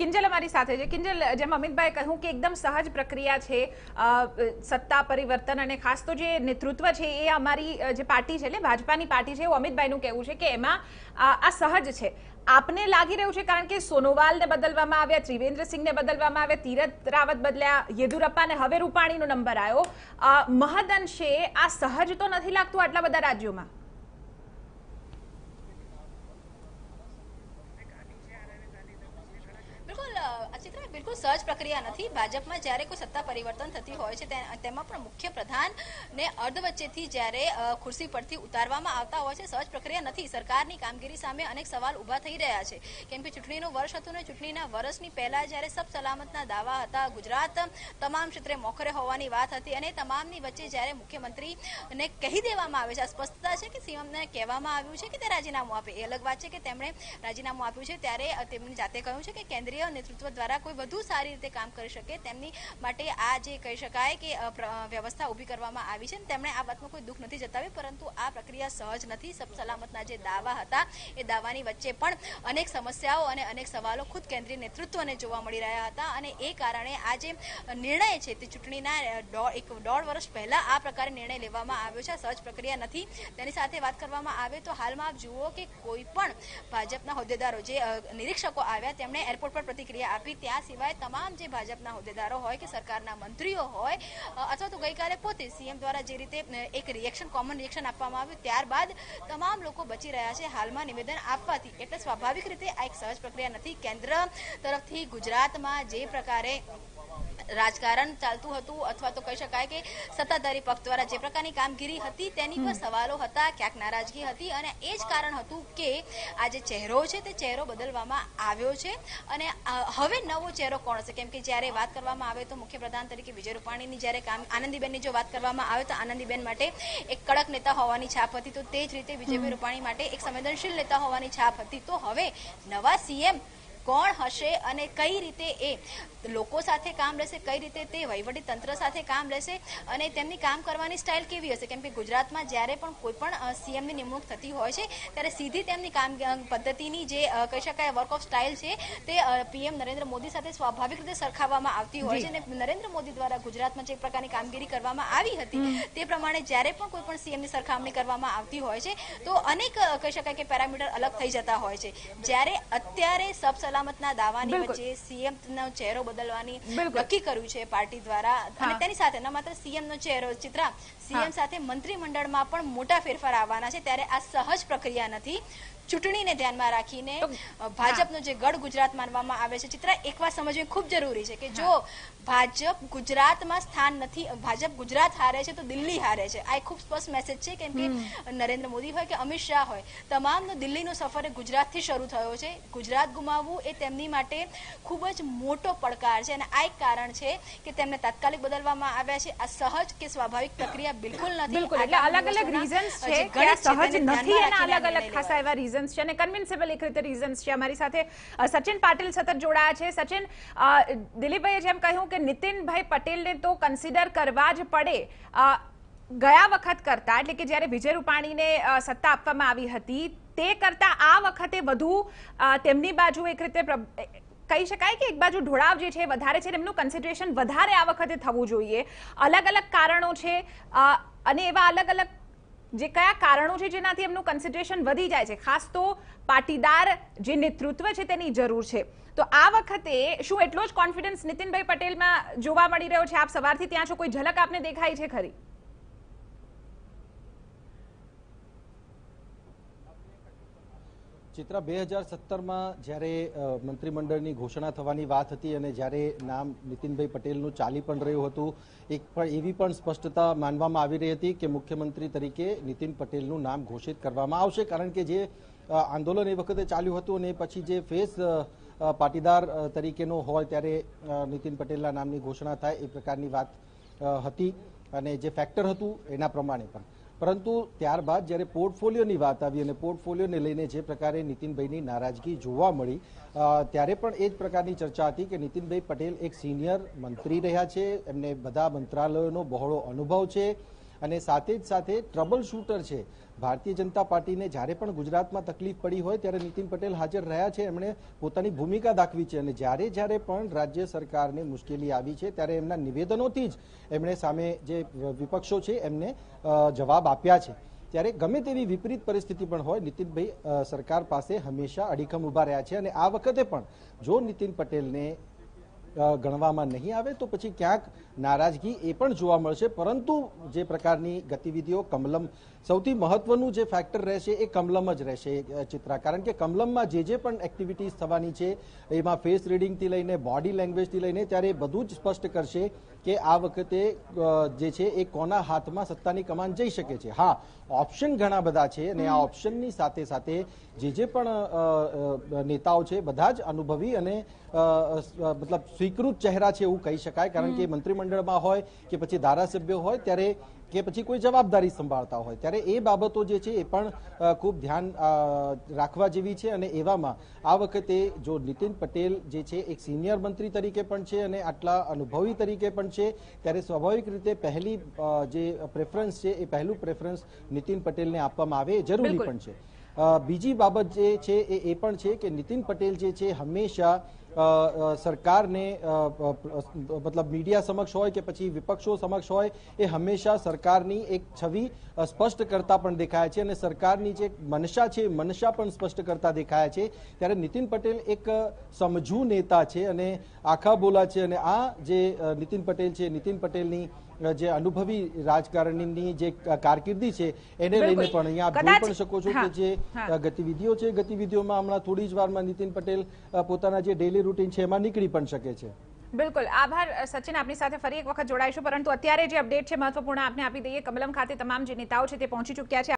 કિંજલ અમારી સાથે છે. કિંજલ, જેમ અમિતભાઈ કહ્યું કે એકદમ સહજ પ્રક્રિયા છે સત્તા પરિવર્તન, અને ખાસ તો જે નેતૃત્વ છે એ અમારી જે પાર્ટી છે એટલે ભાજપાની પાર્ટી છે, એવું અમિતભાઈનું કહેવું છે કે એમાં આ સહજ છે. आपने लागी रह्युं छे कारण के सोनोवाल ने बदलवामां आव्या, त्रिवेन्द्र सिंह ने बदलवामां आव्या, तीरथ रावत बदल्या, येदुरप्पा ने हवे रूपाणीनो नंबर आव्यो, महदंशे आ सहज तो नथी लागतुं आटला बधा राज्योमां? बिल्कुल सहज प्रक्रिया नहीं. भाजपा में जयरे कोई सत्ता परिवर्तन थती हो मुख्य प्रधान ने अर्धवच्चे जयरे खुर्सी पर उतारवामां आवता होय छे सहज प्रक्रिया नहीं. सरकार की कामगीरी सामे अनेक सवाल उभा थई रह्या छे केम के चूंटणी वर्ष हतो ने चूंटणी वर्षनी पहेला जयरे सब सलामतना दावा हता, गुजरात तमाम क्षेत्रे मोखरे होवानी वात हती अने तमामनी वच्चे जयरे मुख्यमंत्री ने कही देवामां आवे छे, स्पष्टता छे के सीएम ने कहेवामां आव्युं छे के ते राजीनामु आपे. ए अलग वात छे के तेमणे राजीनामु आप्युं छे त्यारे तेमणे जाते कह्युं छे के केंद्रीय नेतृत्व द्वारा कोई વધુ સારી રીતે કામ કરી શકે તેમની માટે આ જે કહી શકાય કે વ્યવસ્થા ઊભી કરવામાં આવી છે ને તેમણે આ વાતમાં કોઈ દુખ નથી જતાવ્યું, પરંતુ આ પ્રક્રિયા સહજ નથી. સબ સલામતના જે દાવા હતા એ દાવાની વચ્ચે પણ અનેક સમસ્યાઓ અને અનેક સવાલો ખુદ કેન્દ્રીય નેતૃત્વને જોવા મળી રહ્યા હતા, અને એ કારણે આ જે નિર્ણય છે તે ચૂંટણીના એક દોઢ વર્ષ પહેલા આ પ્રકારે નિર્ણય લેવામાં આવ્યો છે. સહજ પ્રક્રિયા નથી. તેની સાથે વાત કરવામાં આવે તો હાલમાં આપ જુઓ કે કોઈ પણ ભાજપના હોદ્દેદારો જે નિરીક્ષકો આવ્યા તેમણે એરપોર્ટ પર પ્રતિક્રિયા આપી. ત્યાં सिवाय तमाम जे भाजपा होद्देदारो होय के सरकारना मंत्रीओ होय अथवा तो गई काले पोते सीएम द्वारा जे रीते एक रिएक्शन कॉमन रिएक्शन आपवामां आव्युं त्यारबाद तमाम लोको बची रह्या छे हालमां निवेदन आपवाथी. एटले स्वाभाविक रीते आ एक सहज प्रक्रिया नथी. केंद्र तरफथी गुजरातमां जे प्रकारे राजकारण चालतुं हतुं अथवा तो कही शकाय के सत्ताधारी पक्ष द्वारा जे प्रकारनी कामगीरी हती तेनी पर सवालो हता, क्यांक नाराजगी हती, अने ए ज कारण हतुं के आ जे चेहरो छे ते चेहरो बदलवामां आव्यो छे अने हवे नवो चेहरो कोण छे. केम के ज्यारे वात करवामां आवे तो मुख्य प्रधान तरीके विजय रूपाणीनी ज्यारे काम आनंदीबेननी जो वात करवामां आवे तो आनंदीबेन माटे एक कड़क नेता होवानी छाप हती, तो ते ज रीते विजय रूपाणी माटे एक संवेदनशील नेता होवानी छाप हती. तो हवे नवा सीएम કોણ હશે અને કઈ રીતે એ લોકો સાથે કામ લેશે, કઈ રીતે તે વહીવટી તંત્ર સાથે કામ લેશે અને તેમની કામ કરવાની સ્ટાઇલ કેવી હશે? કેમ કે ગુજરાતમાં જ્યારે પણ કોઈ પણ સીએમની નિમણૂક થતી હોય છે ત્યારે સીધી તેમની કામ પદ્ધતિની જે કહી શકાય વર્ક ઓફ સ્ટાઇલ છે તે પીએમ નરેન્દ્ર મોદી સાથે સ્વાભાવિક રીતે સરખાવવામાં આવતી હોય છે, અને નરેન્દ્ર મોદી દ્વારા ગુજરાતમાં જે પ્રકારની કામગીરી કરવામાં આવી હતી તે પ્રમાણે જ્યારે પણ કોઈ પણ સીએમની સરખામણી કરવામાં આવતી હોય છે તો અનેક કહી શકાય કે પેરામીટર અલગ થઈ જતા હોય છે. જ્યારે અત્યારે સબ સલામતના દાવાની વચ્ચે સીએમનો ચહેરો બદલવાની નક્કી કર્યું છે પાર્ટી દ્વારા, અને તેની સાથે ન માત્ર સીએમનો ચહેરો ચિત્રા સીએમ સાથે મંત્રીમંડળમાં પણ મોટા ફેરફાર આવવાના છે. ત્યારે આ સહજ પ્રક્રિયા નથી. ચૂંટણીને ધ્યાનમાં રાખીને ભાજપનો જે ગઢ ગુજરાત માનવામાં આવે છે ચિત્રા એક વાત સમજવી ખૂબ જરૂરી છે કે જો ભાજપ ગુજરાતમાં સ્થાન નથી, ભાજપ ગુજરાત હારે છે તો દિલ્હી હારે છે. આ ખૂબ સ્પષ્ટ મેસેજ છે કેમ કે નરેન્દ્ર મોદી હોય કે અમિત શાહ હોય તમામનો દિલ્હીનો સફર ગુજરાતથી શરૂ થયો છે. ગુજરાત ગુમાવવું એ તેમની માટે ખૂબ જ મોટો પડકાર છે, અને આ એક કારણ છે કે તેમને તાત્કાલિક બદલવામાં આવ્યા છે. આ સહજ કે સ્વાભાવિક પ્રક્રિયા બિલકુલ નથી. એટલે અલગ અલગ રીઝન્સ છે કે સહજ નથી, એના અલગ અલગ ખાસા એવા રીઝન્સ છે અને કન્વિન્સેબલ એક રીતે રીઝન્સ છે. અમારી સાથે સચિન પાટીલ સતત જોડાયા છે. સચિન, દિલીપભાઈએ જેમ કહ્યું કે નીતિનભાઈ પટેલને તો કન્સિડર કરવા જ પડે ગયા વખત કરતા, એટલે કે જ્યારે વિજય રૂપાણીને સત્તા આપવામાં આવી હતી તે કરતા આ વખતે વધુ તેમની બાજુ એક રીતે કહી શકાય કે એક બાજુ ઢોળાવ જે છે વધારે છે, તેમનું કન્સિડરેશન વધારે આ વખતે થવું જોઈએ. અલગ અલગ કારણો છે અને એવા અલગ અલગ જે કયા કારણો છે જેનાથી એમનું કન્સિડરેશન વધી જાય છે, ખાસ તો પાટીદાર જે નેતૃત્વ છે તેની જરૂર છે. તો આ વખતે શું એટલો જ કોન્ફિડન્સ નીતિનભાઈ પટેલમાં જોવા મળી રહ્યો છે? આપ સવારથી ત્યાં છો, કોઈ ઝલક આપને દેખાય છે ખરી? ચિત્રા 2017માં જ્યારે મંત્રીમંડળની ઘોષણા થવાની વાત હતી અને જ્યારે નામ નીતિનભાઈ પટેલનું ચાલી પણ રહ્યું હતું, એક પણ એવી પણ સ્પષ્ટતા માનવામાં આવી રહી હતી કે મુખ્યમંત્રી તરીકે નીતિન પટેલનું નામ ઘોષિત કરવામાં આવશે, કારણ કે જે આંદોલન એ વખતે ચાલ્યું હતું અને પછી જે ફેસ પાટીદાર તરીકેનો હોય ત્યારે નીતિન પટેલના નામની ઘોષણા થાય એ પ્રકારની વાત હતી અને જે ફેક્ટર હતું એના પ્રમાણે પણ. પરંતુ ત્યારબાદ જ્યારે પોર્ટફોલિયોની વાત આવી અને પોર્ટફોલિયોને લઈને જે પ્રકારે નીતિનભાઈની નારાજગી જોવા મળી ત્યારે પણ એ જ પ્રકારની ચર્ચા હતી કે નીતિનભાઈ પટેલ એક સિનિયર મંત્રી રહ્યા છે, એમને બધા મંત્રાલયોનો બહોળો અનુભવ છે, અને સાથે જ સાથે ટ્રબલ શૂટર છે। भारतीय जनता पार्टी ने જ્યારે પણ ગુજરાતમાં તકલીફ પડી હોય ત્યારે નીતિન પટેલ હાજર રહ્યા છે, એમણે પોતાની ભૂમિકા દાખવી છે અને જ્યારે જ્યારે પણ રાજ્ય સરકારને મુશ્કેલી આવી છે ત્યારે એમના નિવેદનોથી જ એમણે સામે જે વિપક્ષો છે એમને જવાબ આપ્યા છે। ત્યારે ગમે તેવી વિપરીત પરિસ્થિતિ પણ હોય નીતિનભાઈ સરકાર પાસે હંમેશા અડીખમ ઊભા રહ્યા છે અને આ વખતે પણ જો નીતિન પટેલને गणवामां नहीं आवे तो पछी क्यांक नाराजगी ए पण जोवा मळशे, परंतु जे प्रकारनी गतिविधिओ कमलम सौथी महत्वनुं जे फेक्टर रहेशे ए कमलम ज रहेशे चित्रा, कारण के कमलममां जे पण एक्टिविटीज थवानी छे एमां फेस रीडिंगथी लईने बॉडी लेंग्वेजथी लईने त्यारे बधुं ज स्पष्ट करशे के आ वखते जे छे ए कोना हाथमां सत्तानी कमान जई शके छे। हाँ, ऑप्शन घणा बधा छे अने आ ऑप्शननी साथे साथे जे पण नेताओ छे बधा ज अनुभवी अने मतलब स्वीकृत चेहरा छे एवुं कही शकाय, कारण के मंत्रिमंडळमां होय के पछी धारासभ्य होय त्यारे के पछी कोई जवाबदारी संभाळता होय त्यारे ए बाबतो जे छे ए पण खूब ध्यान राखवा जेवी छे अने एवामां आ वखते जो नीतिन पटेल जे छे एक सीनियर मंत्री तरीके पण छे अने आटला अनुभवी तरीके पण छे त्यारे स्वाभाविक रीते पहली जे प्रेफरन्स छे ए पहलुं प्रेफरन्स नीतिन पटेलने आपवामां आवे जरूरी पण छे। बीजी बाबत जे छे ए पण छे के नीतिन पटेल जे छे हमेशा सरकार ने मतलब मीडिया समक्ष होय के पछी विपक्षों समक्ष होय ए हमेशा सरकारनी एक छवि स्पष्ट करता पण देखाय छे अने सरकारनी जे मनशा छे मनशा पण स्पष्ट करता देखाय छे। त्यारे नीतिन पटेल एक समझू नेता छे अने आखा बोला छे अने आ जे नीतिन पटेल छे नीतिन पटेलनी જે અનુભવી રાજકારણીની જે કારકિર્દી છે એને લઈને પણ અહીંયા આપ જોઈ પણ શકો છો કે જે ગતિવિધિઓ છે ગતિવિધિઓમાં હમણાં થોડી જ વારમાં નીતિન પટેલ પોતાના જે ડેલી રૂટીન છે એમાં નીકળી પણ શકે છે। બિલકુલ, આભાર સચિન, આપની સાથે ફરી એક વખત જોડાઈશું, પરંતુ અત્યારે જે અપડેટ છે મહત્વપૂર્ણ આપને આપી દઈએ, કમલમ ખાતે તમામ જે નેતાઓ છે તે પહોંચી ચૂક્યા છે।